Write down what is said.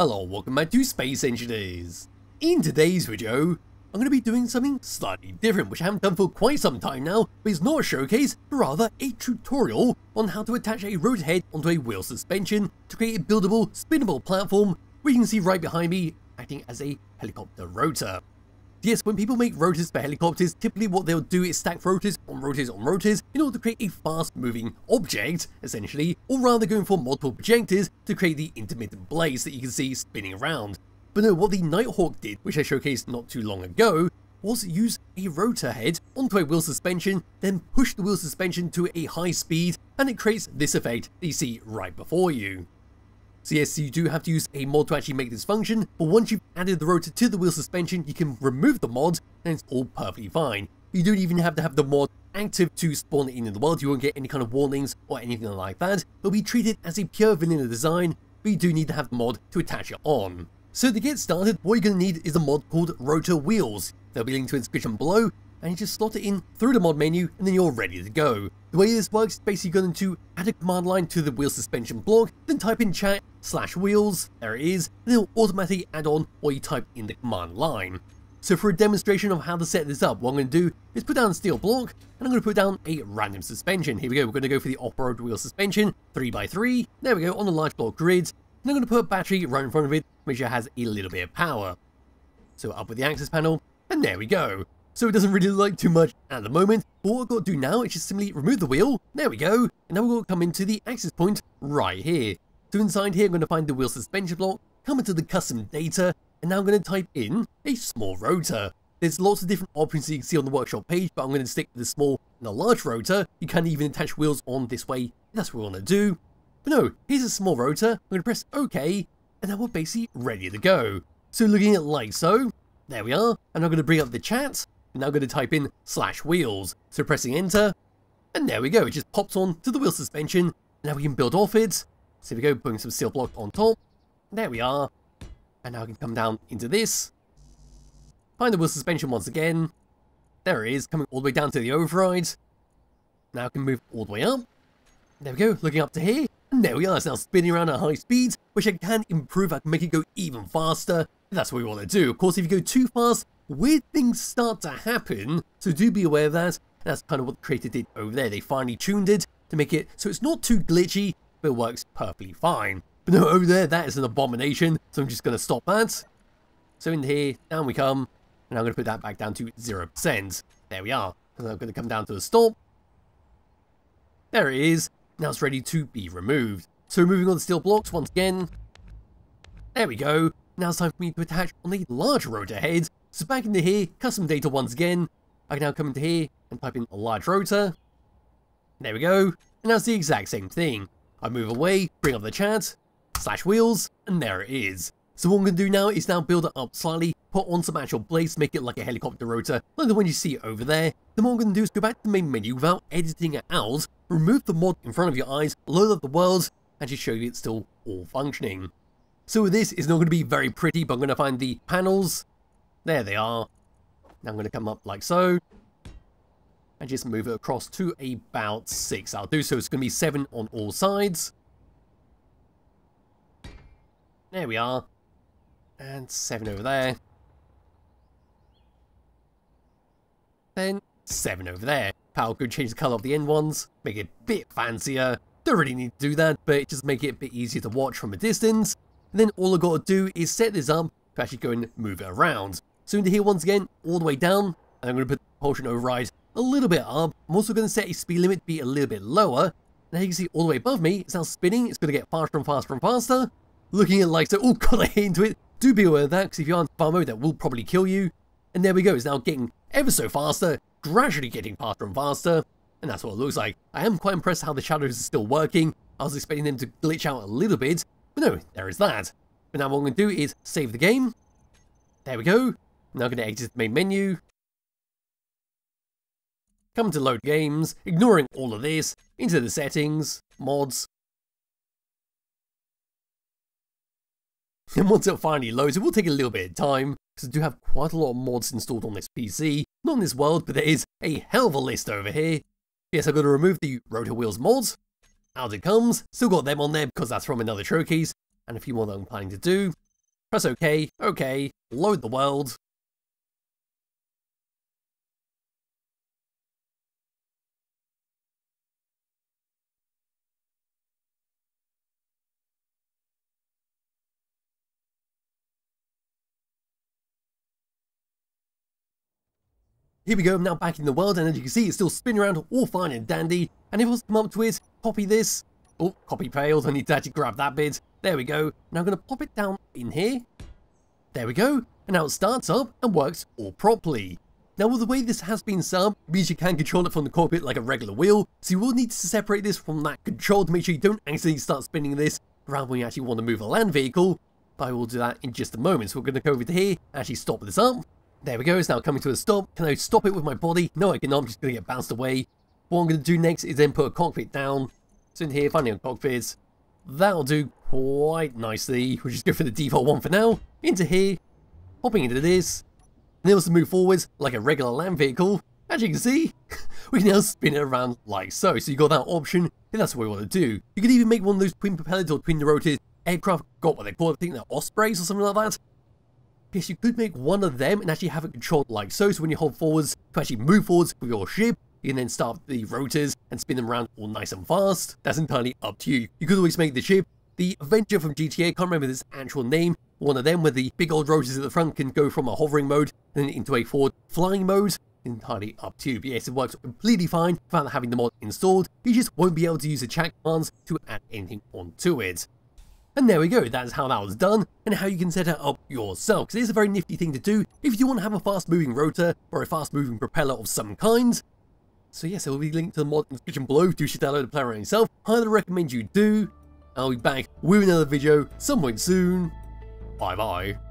Hello, welcome back to Space Engineers. In today's video, I'm going to be doing something slightly different, which I haven't done for quite some time now, but it's not a showcase, but rather a tutorial on how to attach a rotor head onto a wheel suspension to create a buildable, spinnable platform, which you can see right behind me, acting as a helicopter rotor. Yes, when people make rotors for helicopters, typically what they'll do is stack rotors on rotors on rotors in order to create a fast-moving object, essentially, or rather going for multiple projectors to create the intermittent blades that you can see spinning around. But no, what the Nighthawk did, which I showcased not too long ago, was use a rotor head onto a wheel suspension, then push the wheel suspension to a high speed, and it creates this effect that you see right before you. So yes, you do have to use a mod to actually make this function, but once you've added the rotor to the wheel suspension, you can remove the mod and it's all perfectly fine. You don't even have to have the mod active to spawn it into the world. You won't get any kind of warnings or anything like that. It'll be treated as a pure vanilla design, but you do need to have the mod to attach it on. So to get started, what you're going to need is a mod called Rotor Wheels. There'll be linked to the description below, and you just slot it in through the mod menu and then you're ready to go. The way this works is basically going to add a command line to the wheel suspension block, then type in chat/wheels, there it is, and it'll automatically add on what you type in the command line. So for a demonstration of how to set this up, what I'm going to do is put down a steel block, and I'm going to put down a random suspension. Here we go, we're going to go for the off-road wheel suspension, 3x3, there we go, on the large block grid, and I'm going to put a battery right in front of it, make sure it has a little bit of power. So up with the access panel, and there we go. So it doesn't really look like too much at the moment, but what I've got to do now is just simply remove the wheel, there we go, and now we're going to come into the access point right here. So inside here I'm going to find the wheel suspension block, come into the custom data, and now I'm going to type in a small rotor. There's lots of different options that you can see on the workshop page, but I'm going to stick with the small and the large rotor. You can even attach wheels on this way, that's what we want to do. But no, here's a small rotor, I'm going to press OK, and now we're basically ready to go. So looking at like so, there we are, and I'm going to bring up the chat. And now I'm going to type in /wheels, so pressing enter, and there we go, it just pops on to the wheel suspension. Now we can build off it, so we go, putting some steel block on top, there we are, and now I can come down into this, find the wheel suspension once again, there it is, coming all the way down to the override, now I can move all the way up, there we go, looking up to here, and there we are, it's now spinning around at high speeds, which I can improve, I can make it go even faster, that's what we want to do. Of course, if you go too fast, weird things start to happen, so do be aware of that. That's kind of what the creator did over there. They finally tuned it to make it so it's not too glitchy, but it works perfectly fine. But no, over there, that is an abomination, so I'm just going to stop that. So in here, down we come, and I'm going to put that back down to 0%. There we are. And I'm going to come down to the stop. There it is. Now it's ready to be removed. So removing all the steel blocks once again. There we go. Now it's time for me to attach on the large rotor head. So back into here, custom data once again, I can now come into here and type in a large rotor, there we go, and now it's the exact same thing. I move away, bring up the chat, /wheels, and there it is. So what I'm going to do now is now build it up slightly, put on some actual blades, make it like a helicopter rotor, like the one you see over there. Then what I'm going to do is go back to the main menu without editing it out, remove the mod in front of your eyes, load up the world, and just show you it's still all functioning. So this is not going to be very pretty, but I'm going to find the panels. There they are. Now I'm going to come up like so, and just move it across to about 6. I'll do so. It's going to be 7 on all sides. There we are. And 7 over there. Then 7 over there. Power could change the colour of the end ones. Make it a bit fancier. Don't really need to do that, but just make it a bit easier to watch from a distance. And then all I've got to do is set this up to actually go and move it around. So into here once again, all the way down, and I'm going to put the propulsion override a little bit up. I'm also going to set a speed limit to be a little bit lower. Now you can see all the way above me, it's now spinning, it's going to get faster and faster and faster. Looking at like so, oh god, I hit into it. Do be aware of that, because if you're on far mode, that will probably kill you. And there we go, it's now getting ever so faster, gradually getting faster and faster. And that's what it looks like. I am quite impressed how the shadows are still working. I was expecting them to glitch out a little bit, but no, there is that. But now what I'm going to do is save the game. There we go. Now I'm going to exit the main menu. Come to load games, ignoring all of this, into the settings, mods. And once it finally loads, it will take a little bit of time, because I do have quite a lot of mods installed on this PC. Not in this world, but there is a hell of a list over here. Yes, I've got to remove the Rotor Wheels mods. Out it comes. Still got them on there, because that's from another showcase. And a few more that I'm planning to do. Press OK, load the world. Here we go, I'm now back in the world, and as you can see, it's still spinning around all fine and dandy. And if I was to come up to it, copy this. Oh, copy failed, I need to actually grab that bit. There we go. Now I'm going to pop it down in here. There we go. And now it starts up and works all properly. Now, with the way this has been set up, it means you can control it from the cockpit like a regular wheel. So you will need to separate this from that control to make sure you don't accidentally start spinning this around when you actually want to move a land vehicle. But I will do that in just a moment. So we're going to go over to here and actually stop this up. There we go, it's now coming to a stop. Can I stop it with my body? No, I cannot. I'm just going to get bounced away. What I'm going to do next is then put a cockpit down. So in here, finding a cockpit. That'll do quite nicely. We'll just go for the default one for now. Into here. Hopping into this. And it also move forwards like a regular land vehicle. As you can see, we can now spin it around like so. So you got that option, and that's what we want to do. You could even make one of those twin propelled or twin rotated aircraft. Got what they call it. I think they're Ospreys or something like that. Yes, you could make one of them and actually have it controlled like so. So when you hold forwards, to actually move forwards with your ship, you can then start the rotors and spin them around all nice and fast. That's entirely up to you. You could always make the ship the Avenger from GTA, can't remember its actual name, one of them where the big old rotors at the front can go from a hovering mode and then into a forward flying mode. Entirely up to you. But yes, it works completely fine without having the mod installed. You just won't be able to use the chat commands to add anything onto it. And there we go, that's how that was done, and how you can set it up yourself, because it is a very nifty thing to do if you want to have a fast-moving rotor or a fast-moving propeller of some kind. So yes, it will be linked to the mod in the description below. Do should download the player on yourself. Highly recommend you do. I'll be back with another video somewhat soon. Bye bye.